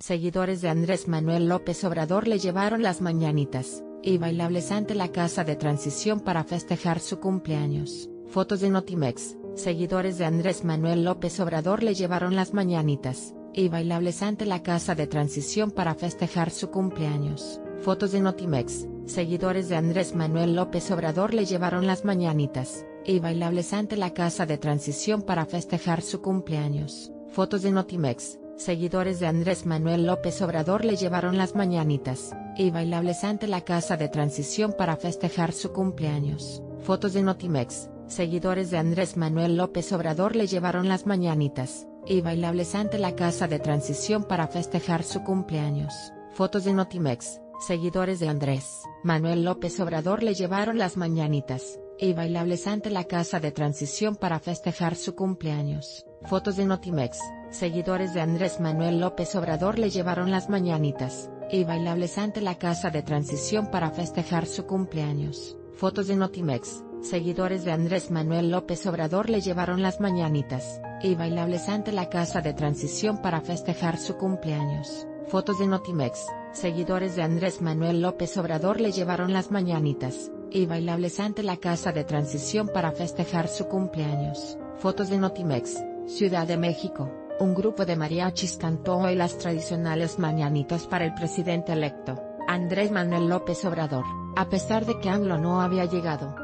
Seguidores de Andrés Manuel López Obrador le llevaron las mañanitas y bailables ante la Casa de Transición para festejar su cumpleaños. Fotos de Notimex. Seguidores de Andrés Manuel López Obrador le llevaron las mañanitas y bailables ante la Casa de Transición para festejar su cumpleaños. Fotos de Notimex. Seguidores de Andrés Manuel López Obrador le llevaron las mañanitas y bailables ante la Casa de Transición para festejar su cumpleaños. Fotos de Notimex. Seguidores de Andrés Manuel López Obrador le llevaron las mañanitas y bailables ante la Casa de Transición para festejar su cumpleaños. Fotos de Notimex. Seguidores de Andrés Manuel López Obrador le llevaron las mañanitas y bailables ante la Casa de Transición para festejar su cumpleaños. Fotos de Notimex. Seguidores de Andrés Manuel López Obrador le llevaron las mañanitas y bailables ante la Casa de Transición para festejar su cumpleaños. Fotos de Notimex. Seguidores de Andrés Manuel López Obrador le llevaron las mañanitas y bailables ante la Casa de Transición para festejar su cumpleaños. Fotos de Notimex. Seguidores de Andrés Manuel López Obrador le llevaron las mañanitas y bailables ante la Casa de Transición para festejar su cumpleaños. Fotos de Notimex. Seguidores de Andrés Manuel López Obrador le llevaron las mañanitas y bailables ante la Casa de Transición para festejar su cumpleaños. Fotos de Notimex. Ciudad de México. Un grupo de mariachis cantó hoy las tradicionales mañanitas para el presidente electo, Andrés Manuel López Obrador, a pesar de que AMLO no había llegado.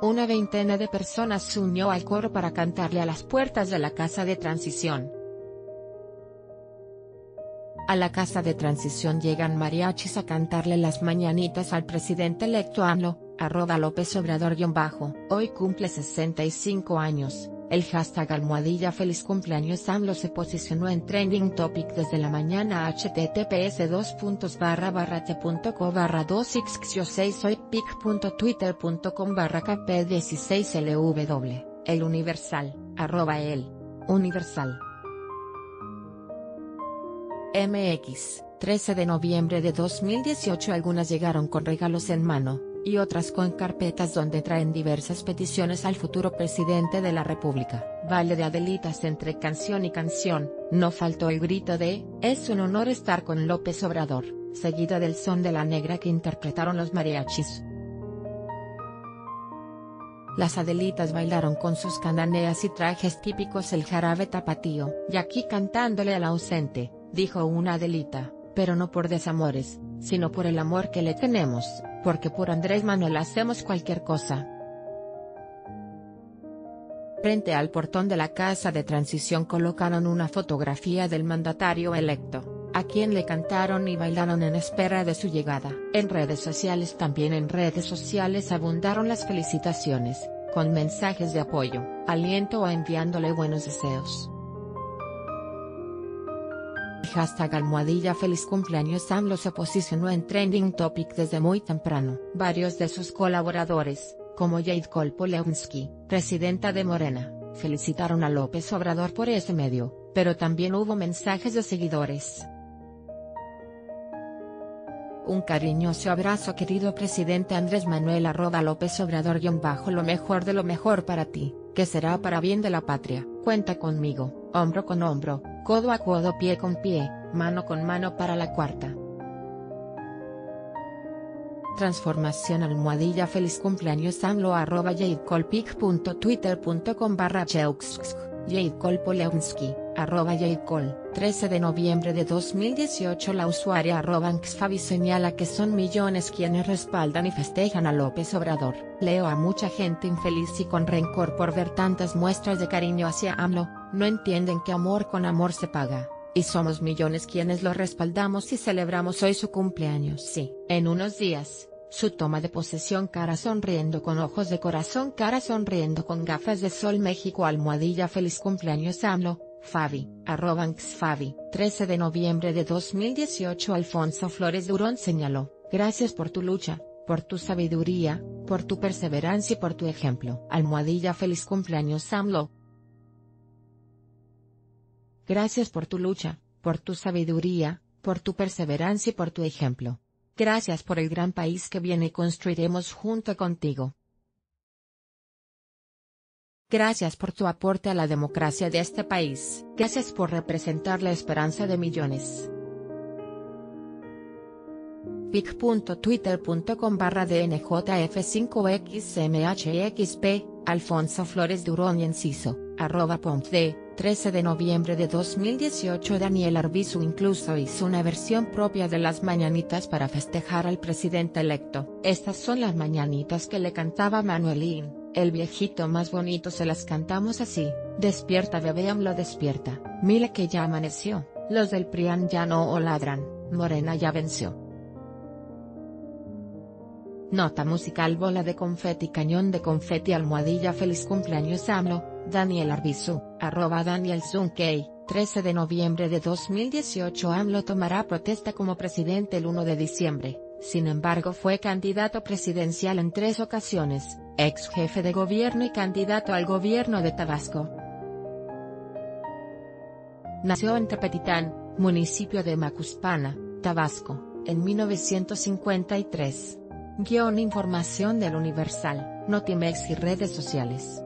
Una veintena de personas se unió al coro para cantarle a las puertas de la Casa de Transición. A la Casa de Transición llegan mariachis a cantarle las mañanitas al presidente electo AMLO, @LópezObrador_. Hoy cumple 65 años. El hashtag almohadilla feliz cumpleaños AMLO se posicionó en Trending Topic desde la mañana a https://t.co/266hoypic.twitter.com/kp16lw. El Universal, @ElUniversal.mx, 13 de noviembre de 2018. Algunas llegaron con regalos en mano y otras con carpetas donde traen diversas peticiones al futuro presidente de la República. Vale de Adelitas entre canción y canción, no faltó el grito de "Es un honor estar con López Obrador", seguida del son de la negra que interpretaron los mariachis. Las Adelitas bailaron con sus cananeas y trajes típicos el jarabe tapatío. "Y aquí cantándole al ausente", dijo una Adelita, "pero no por desamores, sino por el amor que le tenemos, porque por Andrés Manuel hacemos cualquier cosa". Frente al portón de la Casa de Transición colocaron una fotografía del mandatario electo, a quien le cantaron y bailaron en espera de su llegada. En redes sociales abundaron las felicitaciones, con mensajes de apoyo, aliento o enviándole buenos deseos. Hashtag almohadilla feliz cumpleaños AMLO se posicionó en Trending Topic desde muy temprano. Varios de sus colaboradores, como Yeidckol Polevnsky, presidenta de Morena, felicitaron a López Obrador por ese medio, pero también hubo mensajes de seguidores. "Un cariñoso abrazo, querido presidente Andrés Manuel, @López Obrador_. Lo mejor de lo mejor para ti, que será para bien de la patria. Cuenta conmigo, hombro con hombro, codo a codo, pie con pie, mano con mano para la cuarta transformación". Almohadilla feliz cumpleaños AMLO, @yeidkolpic.twitter.com/cheux. Yeidckol Polevnsky, @Yeidckol. 13 de noviembre de 2018. La usuaria @anxfabi señala que son millones quienes respaldan y festejan a López Obrador. "Leo a mucha gente infeliz y con rencor por ver tantas muestras de cariño hacia AMLO, no entienden que amor con amor se paga, y somos millones quienes lo respaldamos y celebramos hoy su cumpleaños". Sí, en unos días, su toma de posesión. Cara sonriendo con ojos de corazón. Cara sonriendo con gafas de sol. México. Almohadilla feliz cumpleaños AMLO, Fabi, @anxfabi. 13 de noviembre de 2018. Alfonso Flores Durón señaló: "Gracias por tu lucha, por tu sabiduría, por tu perseverancia y por tu ejemplo. Almohadilla feliz cumpleaños AMLO. Gracias por tu lucha, por tu sabiduría, por tu perseverancia y por tu ejemplo. Gracias por el gran país que viene y construiremos junto contigo". Gracias por tu aporte a la democracia de este país. Gracias por representar la esperanza de millones. pic.twitter.com/dnjf5xmhxp, Alfonso Flores Durón y Enciso, @pomp de, 13 de noviembre de 2018. Daniel Arvizu incluso hizo una versión propia de las mañanitas para festejar al presidente electo. Estas son las mañanitas que le cantaba Manuelín. El viejito más bonito, se las cantamos así: despierta bebé, AMLO despierta, mira que ya amaneció, los del PRIAN ya no ladran, Morena ya venció. Nota musical: bola de confeti, cañón de confeti, almohadilla, feliz cumpleaños AMLO, Daniel Arvizu, @DanielZunkey, 13 de noviembre de 2018. AMLO tomará protesta como presidente el 1 de diciembre. Sin embargo, fue candidato presidencial en 3 ocasiones, ex jefe de gobierno y candidato al gobierno de Tabasco. Nació en Tepetitán, municipio de Macuspana, Tabasco, en 1953. Guión: información del Universal, Notimex y redes sociales.